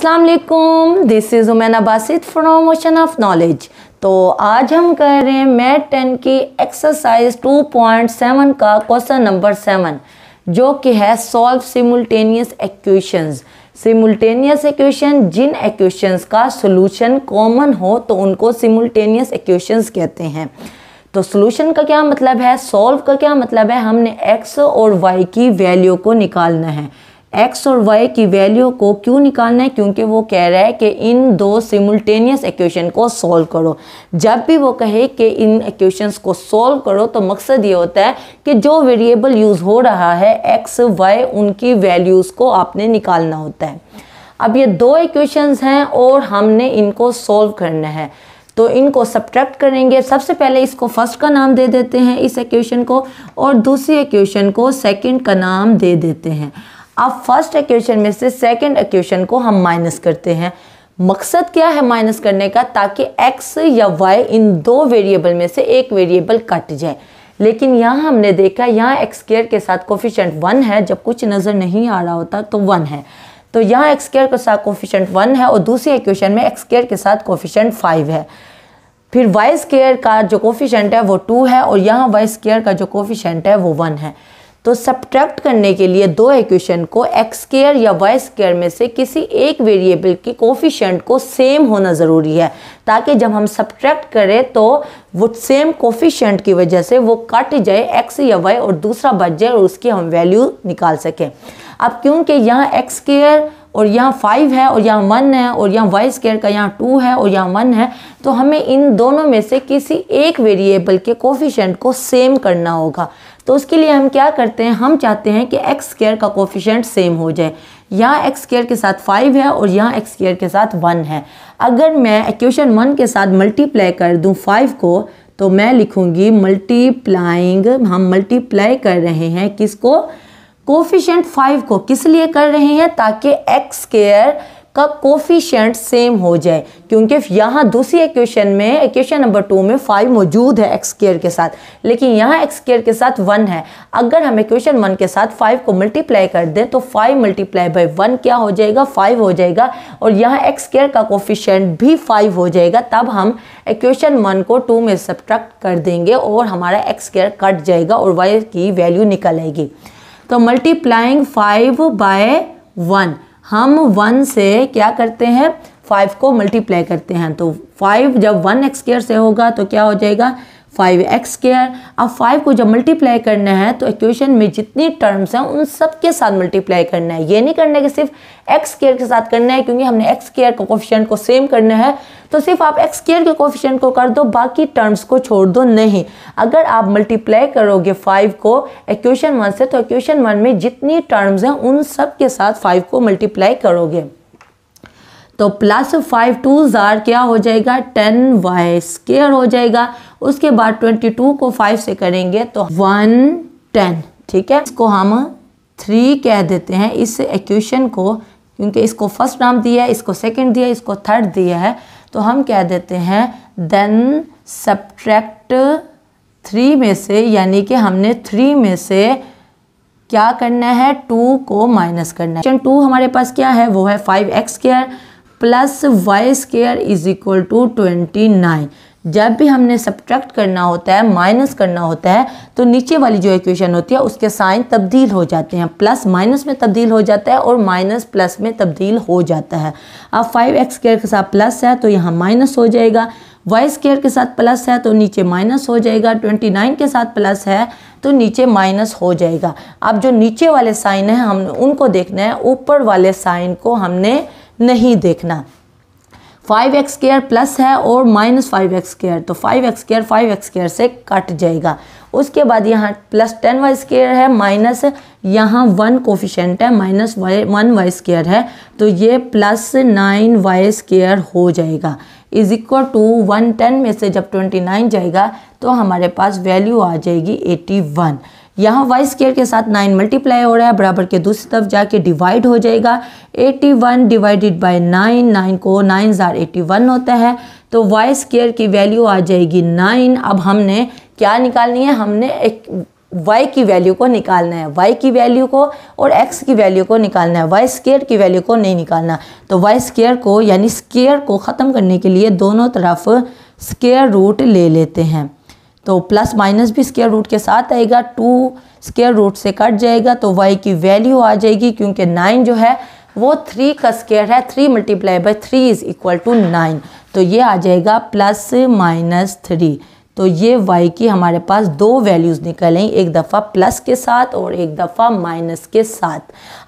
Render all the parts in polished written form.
अस्सलाम वालेकुम, this is Umaina Basit from ocean of knowledge. तो आज हम कर रहे हैं मैथ 10 की एक्सरसाइज 2.7 का क्वेश्चन नंबर 7, जो कि है solve simultaneous equations. Simultaneous equation, जिन इक्वेशंस का सॉल्यूशन कॉमन हो तो उनको सिमुलटेनियस इक्वेशंस कहते हैं। तो सॉल्यूशन का क्या मतलब है, सॉल्व का क्या मतलब है, हमने एक्स और वाई की वैल्यू को निकालना है। एक्स और वाई की वैल्यू को क्यों निकालना है, क्योंकि वो कह रहा है कि इन दो सिमुलटेनियस इक्वेशन को सॉल्व करो। जब भी वो कहे कि इन इक्वेशंस को सॉल्व करो तो मकसद ये होता है कि जो वेरिएबल यूज़ हो रहा है एक्स वाई, उनकी वैल्यूज़ को आपने निकालना होता है। अब ये दो इक्वेशंस हैं और हमने इनको सॉल्व करना है, तो इनको सब्ट्रैक्ट करेंगे। सबसे पहले इसको फर्स्ट का नाम दे देते हैं इस इक्वेशन को, और दूसरी इक्वेशन को सेकेंड का नाम दे देते हैं। अब फर्स्ट इक्वेशन में से सेकंड इक्वेशन को हम माइनस करते हैं। मकसद क्या है माइनस करने का, ताकि एक्स या वाई इन दो वेरिएबल में से एक वेरिएबल कट जाए। लेकिन यहाँ हमने देखा, यहाँ एक्स स्क्वायर के साथ कोफिशिएंट 1 है, जब कुछ नज़र नहीं आ रहा होता तो 1 है। तो यहाँ एक्स स्क्वायर के साथ कोफिशिएंट 1 है और दूसरी इक्वेशन में एक्स स्क्वायर के साथ कोफिशिएंट 5 है। फिर वाई स्क्वायर का जो कोफिशिएंट है वो 2 है और यहाँ वाई स्क्वायर का जो कोफिशिएंट है वो 1 है। तो सब्ट्रैक्ट करने के लिए दो इक्वेशन को एक्स स्क्वायर या वाई स्क्वायर में से किसी एक वेरिएबल की कोफिशिएंट को सेम होना ज़रूरी है, ताकि जब हम सब्ट्रैक्ट करें तो वो सेम कोफिशिएंट की वजह से वो कट जाए एक्स या वाई, और दूसरा बच जाए और उसकी हम वैल्यू निकाल सकें। अब क्योंकि यहाँ एक्स स्क्वायर और यहाँ 5 है और यहाँ 1 है, और यहाँ वाई स्क्वायर का यहाँ 2 है और यहाँ 1 है, तो हमें इन दोनों में से किसी एक वेरिएबल के कोफिशिएंट को सेम करना होगा। तो उसके लिए हम क्या करते हैं, हम चाहते हैं कि एक्स स्क्वायर का कोफिशिएंट सेम हो जाए। यहाँ एक्स स्क्वायर के साथ 5 है और यहाँ एक्स स्क्वायर के साथ 1 है। अगर मैं इक्वेशन 1 के साथ मल्टीप्लाई कर दूँ 5 को, तो मैं लिखूँगी मल्टीप्लाइंग, हम मल्टीप्लाई कर रहे हैं किसको, कोफिशिएंट 5 को। किस लिए कर रहे हैं, ताकि एक्स स्क्वायर का कोफिशिएंट सेम हो जाए, क्योंकि यहाँ दूसरी इक्वेशन में, इक्वेशन नंबर 2 में 5 मौजूद है एक्स स्क्वायर के साथ, लेकिन यहाँ एक्स स्क्वायर के साथ 1 है। अगर हम इक्वेशन 1 के साथ 5 को मल्टीप्लाई कर दें तो 5 × 1 क्या हो जाएगा, 5 हो जाएगा, और यहाँ एक्स स्क्वायर का कोफिशिएंट भी 5 हो जाएगा। तब हम इक्वेशन 1 को 2 में सब्ट्रैक्ट कर देंगे और हमारा एक्स स्क्वायर कट जाएगा और वाई की वैल्यू निकल आएगी। तो मल्टीप्लाइंग 5 by 1, हम 1 से क्या करते हैं, 5 को मल्टीप्लाई करते हैं। तो 5 जब 1 एक्स स्क्वायर से होगा तो क्या हो जाएगा, 5x स्क्वायर। अब 5 को जब मल्टीप्लाई करना है तो इक्वेशन में जितनी टर्म्स हैं उन सब के साथ मल्टीप्लाई करना है। ये नहीं करना है कि सिर्फ एक्स स्क्वायर के साथ करना है, क्योंकि हमने एक्स स्क्वायर का कोफिशिएंट को सेम करना है, तो सिर्फ आप एक्स स्क्वायर के कोफिशिएंट को कर दो, बाकी टर्म्स को छोड़ दो, नहीं। अगर आप मल्टीप्लाई करोगे 5 को इक्वेशन 1 से, तो इक्वेशन 1 में जितनी टर्म्स हैं उन सब के साथ 5 को मल्टीप्लाई करोगे। तो +5 2 जार क्या हो जाएगा, 10 वाई स्क्वायर हो जाएगा। उसके बाद 22 को 5 से करेंगे तो 110, ठीक है। इसको हम 3 कह देते हैं इस इक्वेशन को, क्योंकि इसको फर्स्ट नाम दिया है, इसको सेकंड दिया है, इसको थर्ड दिया है, तो हम कह देते हैं देन सब्ट्रैक्ट 3 में से, यानी कि हमने 3 में से क्या करना है, 2 को माइनस करना है। 2 हमारे पास क्या है, वो है 5x स्क्वायर + y स्क्वायर = 29। जब भी हमने सब्ट्रैक्ट करना होता है, माइनस करना होता है, तो नीचे वाली जो इक्वेशन होती है उसके साइन तब्दील हो जाते हैं, प्लस माइनस में तब्दील हो जाता है और माइनस प्लस में तब्दील हो जाता है। अब 5x स्क्वायर के साथ प्लस है तो यहाँ माइनस हो जाएगा, y स्क्वायर के साथ प्लस है तो नीचे माइनस हो जाएगा, 29 के साथ प्लस है तो नीचे माइनस हो जाएगा। अब जो नीचे वाले साइन हैं हमने उनको देखना है, ऊपर वाले साइन को हमने नहीं देखना। 5x स्क्वायर प्लस है और -5x स्क्वायर, तो 5x स्क्वायर 5x स्क्वायर से कट जाएगा। उसके बाद यहाँ +10 वाई स्क्वायर है, माइनस यहाँ 1 कोफिशिएंट है, -1 वाई स्क्वायर है, तो ये +9 वाई स्क्वायर हो जाएगा = 110 में से जब 29 जाएगा तो हमारे पास वैल्यू आ जाएगी 81। यहाँ y स्क्वायर के साथ 9 मल्टीप्लाई हो रहा है, बराबर के दूसरी तरफ जाके डिवाइड हो जाएगा। 81 डिवाइडेड बाई 9, 9 को 9 जार 81 होता है, तो y स्क्वायर की वैल्यू आ जाएगी 9। अब हमने क्या निकालनी है, हमने एक y की वैल्यू को निकालना है, y की वैल्यू को और x की वैल्यू को निकालना है, y स्क्वायर की वैल्यू को नहीं निकालना। तो y स्क्वायर को यानी स्क्वायर को ख़त्म करने के लिए दोनों तरफ स्क्वायर रूट ले लेते हैं। तो प्लस माइनस भी स्क्वायर रूट के साथ आएगा, 2 स्क्वायर रूट से कट जाएगा तो y की वैल्यू आ जाएगी, क्योंकि 9 जो है वो 3 का स्क्वायर है, 3 × 3 इज़ इक्वल टू 9। तो ये आ जाएगा ±3। तो ये y की हमारे पास दो वैल्यूज़ निकल आई, एक दफ़ा प्लस के साथ और एक दफ़ा माइनस के साथ।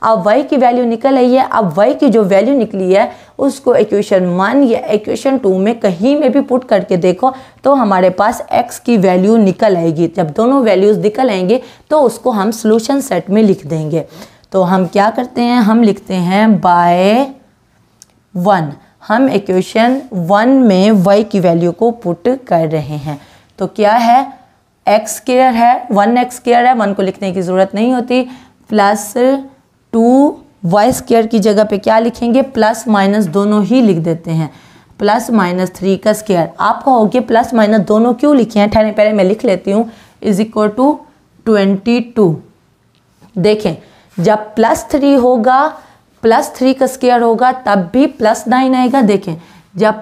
अब y की वैल्यू निकल आई है, अब y की जो वैल्यू निकली है उसको इक्वेशन 1 या इक्वेशन 2 में कहीं में भी पुट करके देखो तो हमारे पास x की वैल्यू निकल आएगी। जब दोनों वैल्यूज़ निकल आएंगे तो उसको हम सॉल्यूशन सेट में लिख देंगे। तो हम क्या करते हैं, हम लिखते हैं बाय 1। हम इक्वेशन 1 में y की वैल्यू को पुट कर रहे हैं। तो क्या है, एक्स स्क्वायर है, 1x स्क्वायर है, 1 को लिखने की ज़रूरत नहीं होती, +2y स्क्वायर की जगह पे क्या लिखेंगे, ± दोनों ही लिख देते हैं, ±3 का स्क्वायर। आप कहोगे ± दोनों क्यों लिखे हैं, ठहरे पहले मैं लिख लेती हूँ, =22। देखें जब +3 होगा, +3 का स्क्वायर होगा तब भी +9 आएगा। देखें जब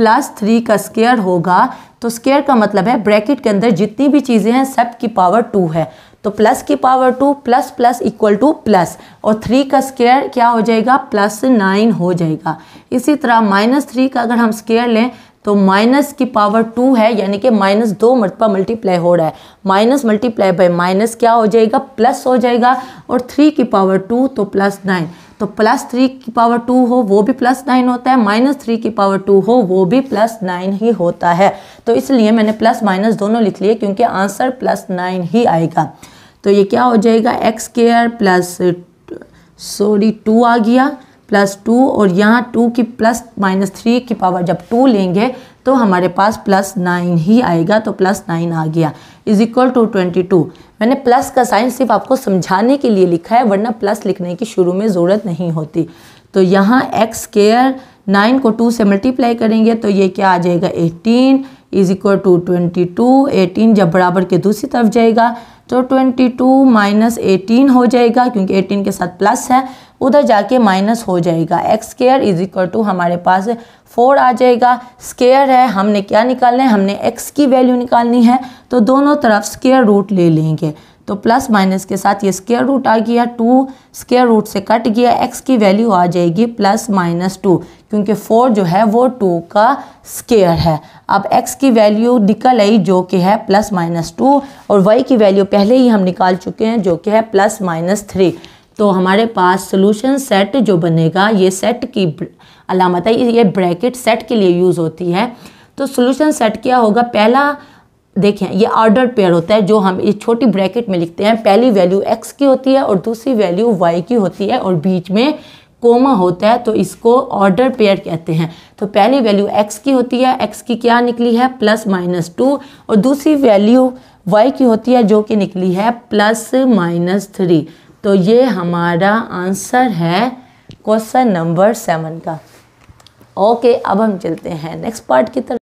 +3 का स्क्वायर होगा तो स्क्वायर का मतलब है ब्रैकेट के अंदर जितनी भी चीज़ें हैं सब की पावर 2 है, तो +2 ++ = +, और 3 का स्क्वायर क्या हो जाएगा, +9 हो जाएगा। इसी तरह -3 का अगर हम स्क्वायर लें तो -2 है, यानी कि -2 मरतबा मल्टीप्लाई हो रहा है, -/- क्या हो जाएगा, प्लस हो जाएगा, और 3 की पावर 2 तो +9। तो +3 की पावर 2 हो वो भी +9 होता है, -3 की पावर 2 हो वो भी +9 ही होता है। तो इसलिए मैंने ± दोनों लिख लिए क्योंकि आंसर +9 ही आएगा। तो ये क्या हो जाएगा, x² +2 आ गया, +2, और यहाँ 2 की ±3 की पावर जब 2 लेंगे तो हमारे पास +9 ही आएगा। तो +9 आ गया =22। मैंने प्लस का साइन सिर्फ आपको समझाने के लिए लिखा है, वरना प्लस लिखने की शुरू में ज़रूरत नहीं होती। तो यहाँ x² 9 को 2 से मल्टीप्लाई करेंगे तो ये क्या आ जाएगा, 18 =22। 18 जब बराबर के दूसरी तरफ जाएगा तो 22 - 18 हो जाएगा, क्योंकि 18 के साथ प्लस है, उधर जाके माइनस हो जाएगा। x² = हमारे पास 4 आ जाएगा। स्क्वायर है, हमने क्या निकालना है, हमने x की वैल्यू निकालनी है, तो दोनों तरफ स्क्वायर रूट ले लेंगे। तो ± के साथ ये स्क्वायर रूट आ गया, 2 स्क्वायर रूट से कट गया, x की वैल्यू आ जाएगी ±2, क्योंकि 4 जो है वो 2 का स्क्वायर है। अब x की वैल्यू निकल आई जो कि है ±2, और y की वैल्यू पहले ही हम निकाल चुके हैं जो कि है ±3। तो हमारे पास सॉल्यूशन सेट जो बनेगा, ये सेट की अलामत है, ये ब्रैकेट सेट के लिए यूज़ होती है। तो सॉल्यूशन सेट क्या होगा, पहला देखें ये ऑर्डर्ड पेयर होता है जो हम इस छोटी ब्रैकेट में लिखते हैं, पहली वैल्यू x की होती है और दूसरी वैल्यू y की होती है, और बीच में कोमा होता है, तो इसको ऑर्डर पेयर कहते हैं। तो पहली वैल्यू x की होती है, x की क्या निकली है ±2, और दूसरी वैल्यू y की होती है जो कि निकली है ±3। तो ये हमारा आंसर है क्वेश्चन नंबर 7 का। ओके, अब हम चलते हैं नेक्स्ट पार्ट की तरफ।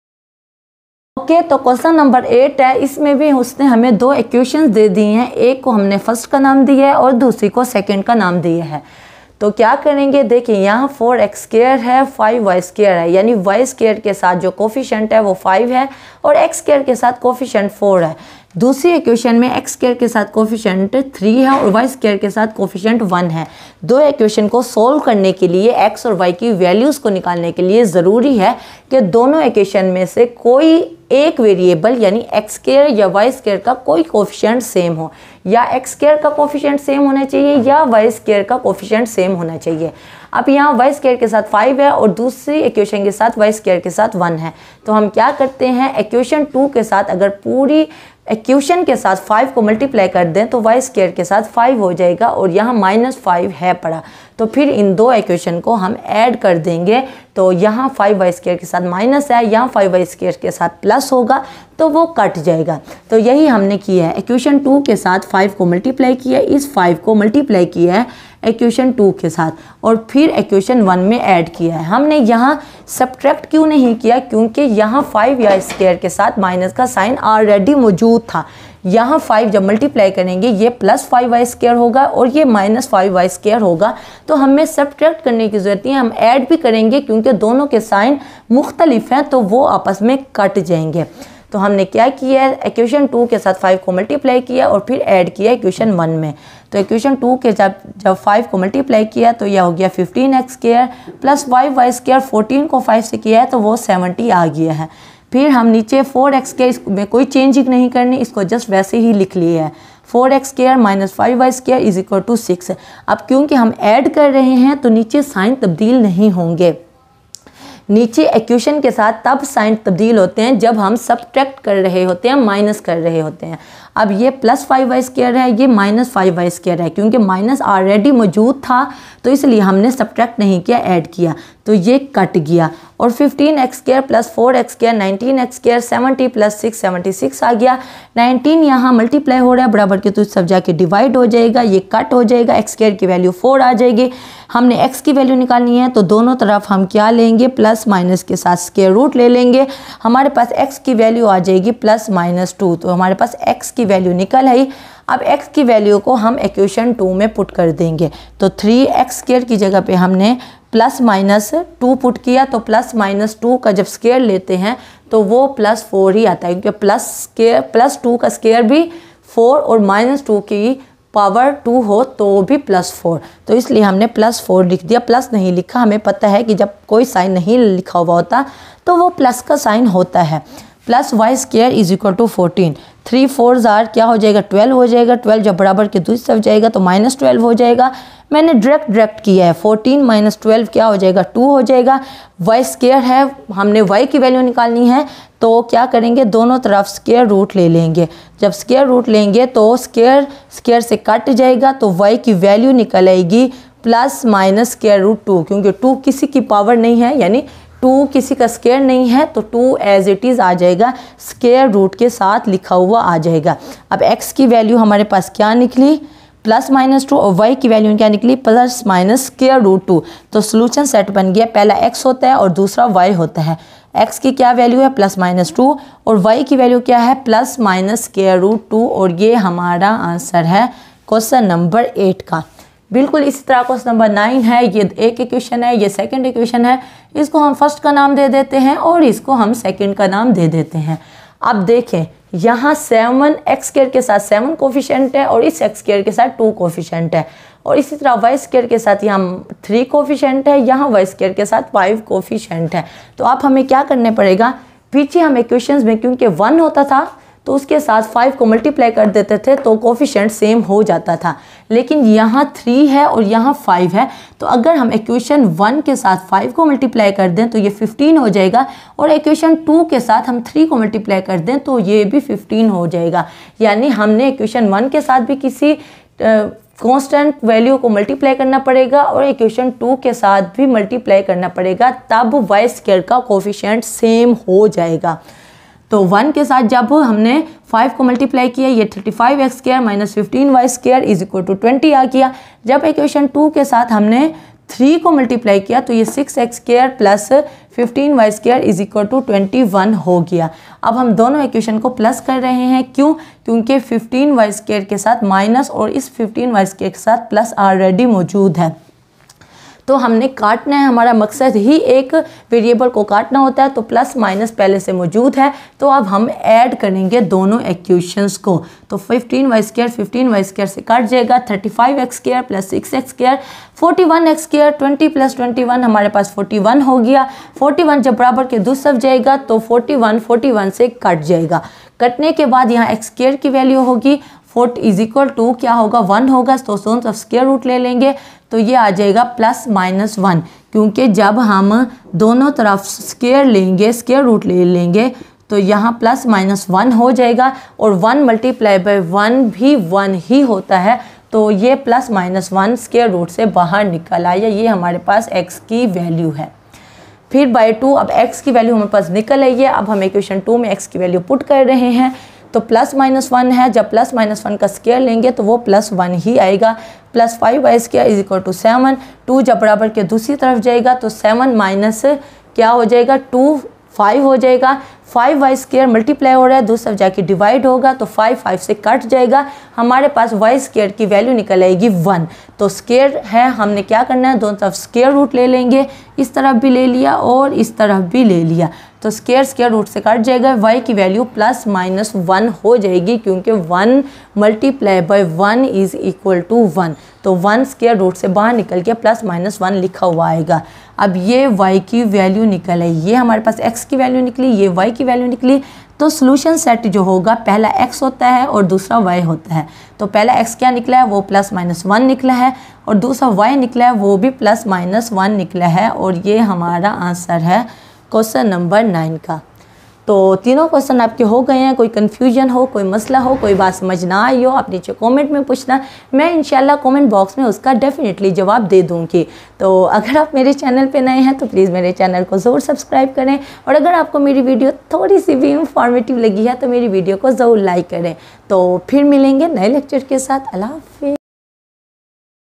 ओके, तो क्वेश्चन नंबर 8 है, इसमें भी उसने हमें 2 इक्वेशंस दे दिए हैं, एक को हमने फर्स्ट का नाम दिया है और दूसरी को सेकंड का नाम दिया है। तो क्या करेंगे, देखिए यहाँ 4x² है, 5y² है, यानी y² के साथ जो कोफिशेंट है वो 5 है और x² के साथ कोफिशेंट 4 है। दूसरी इक्वेशन में x² के साथ कोफिशेंट 3 है और y² के साथ कोफिशेंट 1 है। दो इक्वेशन को सोल्व करने के लिए, x और y की वैल्यूज़ को निकालने के लिए ज़रूरी है कि दोनों इक्वेशन में से कोई एक वेरिएबल यानी x² या y² का कोई कोफिशेंट सेम हो, या x² का कोफिशेंट सेम होना चाहिए या y² का कोफिशेंट सेम होना चाहिए। अब यहाँ y² के साथ 5 है और दूसरी इक्वेशन के साथ y² के साथ 1 है। तो हम क्या करते हैं, इक्वेशन 2 के साथ अगर पूरी इक्वेशन के साथ 5 को मल्टीप्लाई कर दें तो y² के साथ 5 हो जाएगा, और यहाँ -5 है पड़ा, तो फिर इन दो इक्वेशन को हम ऐड कर देंगे। तो यहाँ 5y² के साथ माइनस है, यहाँ 5y² के साथ प्लस होगा, तो वो कट जाएगा। तो यही हमने किया है, इक्वेशन 2 के साथ 5 को मल्टीप्लाई किया है, इस 5 को मल्टीप्लाई किया है इक्वेशन 2 के साथ और फिर इक्वेशन 1 में ऐड किया है। हमने यहाँ सब्ट्रैक्ट क्यों नहीं किया, क्योंकि यहाँ 5 या स्क्वायर के साथ माइनस का साइन ऑलरेडी मौजूद था। यहाँ 5 जब मल्टीप्लाई करेंगे ये +5y² होगा और ये -5y² होगा, तो हमें सब्ट्रैक्ट करने की ज़रूरत नहीं है। हम ऐड भी करेंगे क्योंकि दोनों के साइन मुख्तलिफ हैं तो वो आपस में कट जाएंगे। तो हमने क्या किया है, इक्वेशन 2 के साथ 5 को मल्टीप्लाई किया और फिर ऐड किया इक्वेशन 1 में। तो इक्वेशन 2 के जब 5 को मल्टीप्लाई किया तो यह हो गया 15x² +5y², 14 को 5 से किया है तो वो 70 आ गया है। फिर हम नीचे 4x² में कोई चेंजिंग नहीं करनी, इसको जस्ट वैसे ही लिख लिया है। 4x² -5y² = 6। अब क्योंकि हम ऐड कर रहे हैं तो नीचे साइन तब्दील नहीं होंगे। नीचे इक्वेशन के साथ तब साइन तब्दील होते हैं जब हम सब्ट्रैक्ट कर रहे होते हैं, माइनस कर रहे होते हैं। अब ये +5y² है, ये -5y² है, क्योंकि माइनस ऑलरेडी मौजूद था तो इसलिए हमने सब्ट्रैक्ट नहीं किया, ऐड किया तो ये कट गया। और 15x² +4x² 19x² 70 +6 76 आ गया। 19 यहाँ मल्टीप्लाई हो रहा है बराबर के, तो इस सब जाके डिवाइड हो जाएगा, ये कट हो जाएगा, x² की वैल्यू 4 आ जाएगी। हमने x की वैल्यू निकालनी है तो दोनों तरफ हम क्या लेंगे, प्लस माइनस के साथ स्क्वायर रूट ले लेंगे। हमारे पास x की वैल्यू आ जाएगी ±2, तो हमारे पास x की वैल्यू निकल आई। अब x की वैल्यू को हम इक्वेशन 2 में पुट कर देंगे। तो 3x² की जगह पे हमने ±2 पुट किया, तो ±2 का जब स्क्वायर लेते हैं तो वो +4 ही आता है, क्योंकि +2 का स्क्वायर भी 4 और -2 की पावर 2 हो तो भी +4, तो इसलिए हमने +4 लिख दिया। प्लस नहीं लिखा, हमें पता है कि जब कोई साइन नहीं लिखा हुआ होता तो वो प्लस का साइन होता है। +y² = 14। 3 4 जार क्या हो जाएगा, 12 हो जाएगा। 12 जब बराबर के दूसरी तरफ जाएगा तो -12 हो जाएगा। मैंने डायरेक्ट किया है, 14 - 12 क्या हो जाएगा, 2 हो जाएगा। y² है, हमने y की वैल्यू निकालनी है तो क्या करेंगे, दोनों तरफ स्क्वायर रूट ले लेंगे। जब स्क्वायर रूट लेंगे तो स्क्वायर से कट जाएगा, तो y की वैल्यू निकल आएगी ±√2, क्योंकि 2 किसी की पावर नहीं है, यानी 2 किसी का स्क्वायर नहीं है, तो 2 एज इट इज़ आ जाएगा, स्क्वायर रूट के साथ लिखा हुआ आ जाएगा। अब x की वैल्यू हमारे पास क्या निकली, ±2, और y की वैल्यू क्या निकली, ±√2। तो सोल्यूशन सेट बन गया, पहला x होता है और दूसरा y होता है। x की क्या वैल्यू है, ±2, और y की वैल्यू क्या है, ±√2, और ये हमारा आंसर है क्वेश्चन नंबर 8 का। बिल्कुल इसी तरह क्वेश्चन नंबर 9 है, ये एक इक्वेशन है, ये सेकंड इक्वेशन है, इसको हम फर्स्ट का नाम दे देते हैं और इसको हम सेकंड का नाम दे देते हैं। अब देखें, यहाँ 7x² के साथ 7 कोफिशिएंट है और इस x² के साथ 2 कोफिशिएंट है, और इसी तरह y² के साथ यहाँ 3 कोफिशिएंट है, यहाँ y² के साथ 5 कोफिशिएंट है। तो आप हमें क्या करने पड़ेगा, पीछे हम इक्वेशंस में क्योंकि 1 होता था तो उसके साथ 5 को मल्टीप्लाई कर देते थे तो कोफिशिएंट सेम हो जाता था, लेकिन यहाँ 3 है और यहाँ 5 है, तो अगर हम इक्वेशन 1 के साथ 5 को मल्टीप्लाई कर दें तो ये 15 हो जाएगा, और इक्वेशन 2 के साथ हम 3 को मल्टीप्लाई कर दें तो ये भी 15 हो जाएगा। यानी हमने इक्वेशन 1 के साथ भी किसी कांस्टेंट वैल्यू को मल्टीप्लाई करना पड़ेगा और इक्वेशन 2 के साथ भी मल्टीप्लाई करना पड़ेगा, तब y² का कोफिशिएंट सेम हो जाएगा। तो 1 के साथ जब हमने 5 को मल्टीप्लाई किया ये 35x² -15y² = 20 आ गया। जब इक्वेशन 2 के साथ हमने 3 को मल्टीप्लाई किया तो ये 6x² +15y² = 21 हो गया। अब हम दोनों इक्वेशन को प्लस कर रहे हैं, क्यों, क्योंकि 15y² के साथ माइनस और इस 15y² के साथ प्लस ऑलरेडी मौजूद है, तो हमने काटना है, हमारा मकसद ही एक वेरिएबल को काटना होता है, तो ± पहले से मौजूद है। तो अब हम ऐड करेंगे दोनों इक्वेशंस को, तो 15y² से कट जाएगा, 35x² +6x² 41x² 20 +21 हमारे पास 41 हो गया। 41 जब बराबर के दूसरी तरफ जाएगा तो 41 से कट जाएगा। कटने के बाद यहाँ x² की वैल्यू होगी 4 = क्या होगा, 1 होगा, तो दोनों तरफ स्क्वायर रूट ले लेंगे तो ये आ जाएगा ±1, क्योंकि जब हम दोनों तरफ स्क्वायर रूट ले लेंगे तो यहाँ ±1 हो जाएगा, और 1 × 1 भी 1 ही होता है, तो ये ±1 स्क्वायर रूट से बाहर निकल आया। ये हमारे पास x की वैल्यू है। फिर बाय टू। अब x की वैल्यू हमारे पास निकल आई है। अब हम इक्वेशन टू में x की वैल्यू पुट कर रहे हैं तो प्लस माइनस वन है। जब प्लस माइनस वन का स्केयर लेंगे तो वो प्लस वन ही आएगा। Plus five by square is equal to seven. Two जब बराबर के दूसरी तरफ जाएगा तो सेवन माइनस क्या हो जाएगा, टू फाइव हो जाएगा। फाइव वाई स्केयर मल्टीप्लाई हो रहा है, दूसरी तरफ जाके डिवाइड होगा तो फाइव फाइव से कट जाएगा। हमारे पास वाई स्केयर की वैल्यू निकल आएगी वन। तो स्केयर है, हमने क्या करना है, दोनों तरफ स्केयर रूट ले लेंगे, इस तरफ भी ले लिया और इस तरफ भी ले लिया तो स्केयर स्केयर रूट से कट जाएगा। वाई की वैल्यू प्लस माइनस वन हो जाएगी क्योंकि one multiply by one is equal to one. तो वन स्केयर रूट से बाहर निकल के प्लस माइनस वन लिखा हुआ आएगा। अब ये वाई की वैल्यू निकल आई, ये हमारे पास एक्स की वैल्यू निकली, ये वाई की वैल्यू निकली। तो सोल्यूशन सेट जो होगा पहला x होता है और दूसरा y होता है। तो पहला x क्या निकला है, वो प्लस माइनस वन निकला है और दूसरा y निकला है, वो भी प्लस माइनस वन निकला है। और ये हमारा आंसर है क्वेश्चन नंबर 9 का। तो तीनों क्वेश्चन आपके हो गए हैं। कोई कन्फ्यूजन हो, कोई मसला हो, कोई बात समझ ना आई हो, आप नीचे कमेंट में पूछना, मैं इंशाल्लाह कमेंट बॉक्स में उसका डेफिनेटली जवाब दे दूँगी। तो अगर आप मेरे चैनल पे नए हैं तो प्लीज़ मेरे चैनल को ज़रूर सब्सक्राइब करें और अगर आपको मेरी वीडियो थोड़ी सी भी इंफॉर्मेटिव लगी है तो मेरी वीडियो को ज़रूर लाइक करें। तो फिर मिलेंगे नए लेक्चर के साथ। अल्लाह हाफिज़।